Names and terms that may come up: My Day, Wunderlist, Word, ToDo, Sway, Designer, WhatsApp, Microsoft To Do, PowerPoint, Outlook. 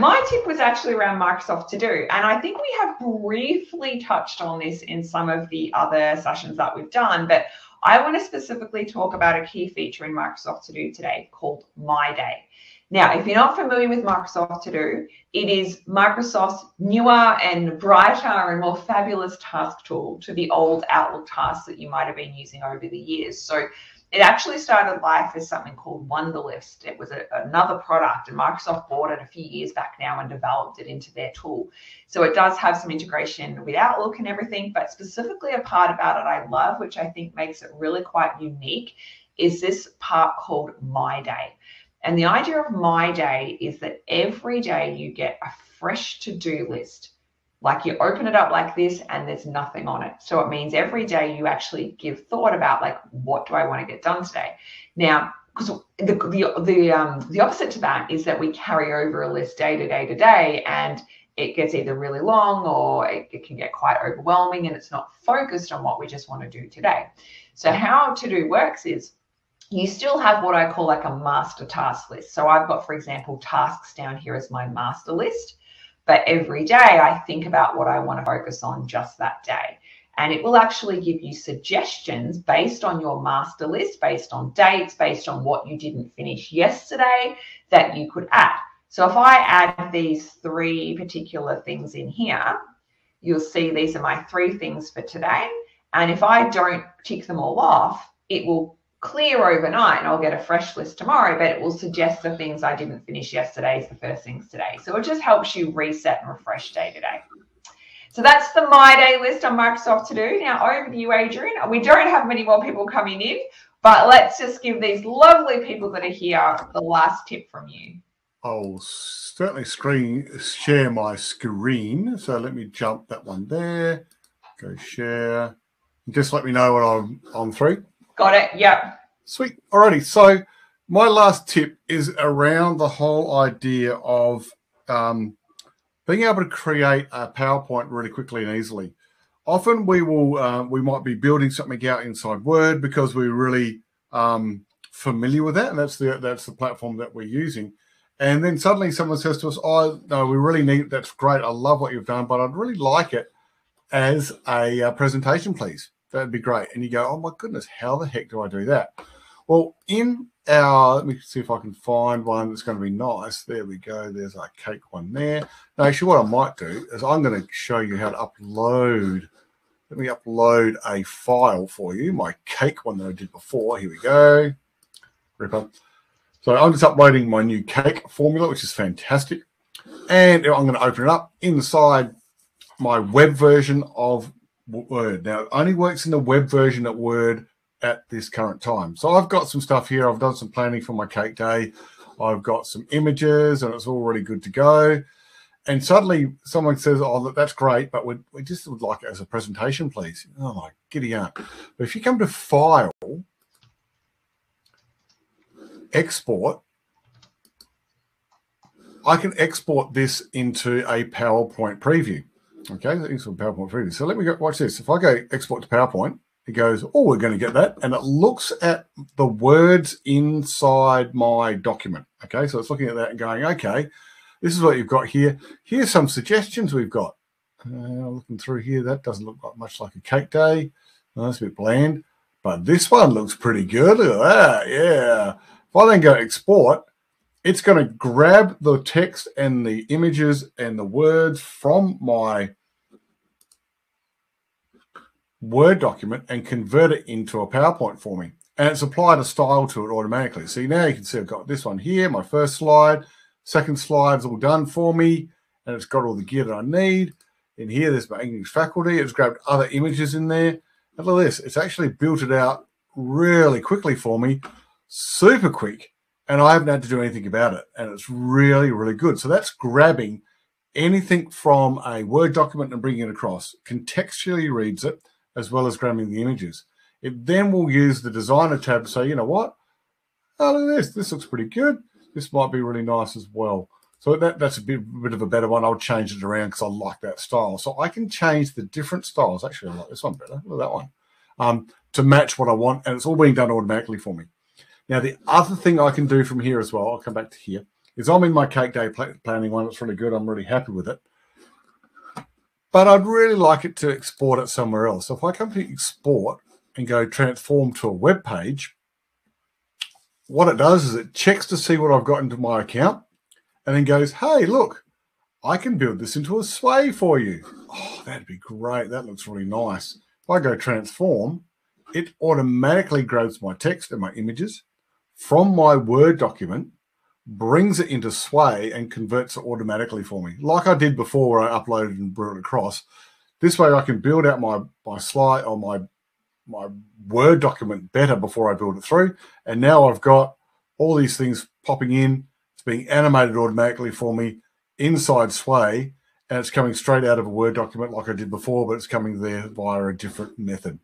my tip was actually around Microsoft To Do. And I think we have briefly touched on this in some of the other sessions that we've done, but I want to specifically talk about a key feature in Microsoft To Do today called My Day. Now, if you're not familiar with Microsoft To Do, it is Microsoft's newer and brighter and more fabulous task tool to the old Outlook tasks that you might have been using over the years. So it actually started life as something called Wunderlist. It was another product, and Microsoft bought it a few years back now and developed it into their tool. So it does have some integration with Outlook and everything, but specifically a part about it I love, which I think makes it really quite unique, is this part called My Day. And the idea of My Day is that every day you get a fresh to-do list. Like you open it up like this and there's nothing on it. So it means every day you actually give thought about, like, what do I want to get done today? Now, because the opposite to that is that we carry over a list day to day to day, and it gets either really long or it can get quite overwhelming, and it's not focused on what we just want to do today. So how To Do works is, you still have what I call like a master task list. So I've got, for example, tasks down here as my master list, but every day I think about what I want to focus on just that day. And it will actually give you suggestions based on your master list, based on dates, based on what you didn't finish yesterday that you could add. So if I add these three particular things in here, you'll see these are my three things for today. And if I don't tick them all off, it will clear overnight and I'll get a fresh list tomorrow, but it will suggest the things I didn't finish yesterday is the first things today. So it just helps you reset and refresh day to day. So that's the My Day list on Microsoft To Do. Now over to you, Adrian. We don't have many more people coming in, but let's just give these lovely people that are here the last tip from you. I'll certainly share my screen. So let me jump that one there, go share. Just let me know when I'm on three. Got it. Yep. Sweet. Alrighty. So my last tip is around the whole idea of being able to create a PowerPoint really quickly and easily. Often we will, we might be building something out inside Word because we're really familiar with that, and that's the platform that we're using. And then suddenly someone says to us, "Oh, no, we really need. That's great. I love what you've done, but I'd really like it as a presentation, please. That'd be great." And you go, "Oh my goodness, how the heck do I do that?" Well, in our, let me see if I can find one that's going to be nice. There we go. There's our cake one there. Now, actually, what I might do is I'm going to show you how to upload. Let me upload a file for you. My cake one that I did before. Here we go. Ripper. So I'm just uploading my new cake formula, which is fantastic. And I'm going to open it up inside my web version of Word. Now, it only works in the web version at Word at this current time. So I've got some stuff here. I've done some planning for my cake day. I've got some images, and it's all really good to go. And suddenly someone says, "Oh, that's great, but we just would like it as a presentation, please." Oh, my giddy aunt. But if you come to File, Export, I can export this into a PowerPoint preview. Okay, that's for PowerPoint preview. So let me go, watch this. If I go export to PowerPoint, it goes, "Oh, we're going to get that." And it looks at the words inside my document. Okay, so it's looking at that and going, "Okay, this is what you've got here. Here's some suggestions we've got." Looking through here, that doesn't look much like a cake day. No, that's a bit bland. But this one looks pretty good. Look at that, yeah. If I then go export, it's going to grab the text and the images and the words from my Word document and convert it into a PowerPoint for me. And it's applied a style to it automatically. See, now you can see I've got this one here, my first slide, second slide's all done for me, and it's got all the gear that I need. In here, there's my English faculty. It's grabbed other images in there. And look at this. It's actually built it out really quickly for me, super quick. And I haven't had to do anything about it. And it's really, really good. So that's grabbing anything from a Word document and bringing it across. Contextually reads it, as well as grabbing the images. It then will use the Designer tab to say, "You know what? Oh, look at this. This looks pretty good. This might be really nice as well." So that's a bit of a better one. I'll change it around because I like that style. So I can change the different styles. Actually, I like this one better. Look at that one. To match what I want. And it's all being done automatically for me. Now, the other thing I can do from here as well, I'll come back to here, is I'm in my cake day planning one. It's really good. I'm really happy with it. But I'd really like it to export it somewhere else. So if I come to export and go transform to a web page, what it does is it checks to see what I've got into my account and then goes, hey, look, I can build this into a Sway for you. Oh, that'd be great. That looks really nice. If I go transform, it automatically grabs my text and my images from my Word document, brings it into Sway and converts it automatically for me, like I did before where I uploaded and brought it across. This way I can build out my slide or my Word document better before I build it through. And now I've got all these things popping in. It's being animated automatically for me inside Sway, and it's coming straight out of a Word document like I did before, but it's coming there via a different method.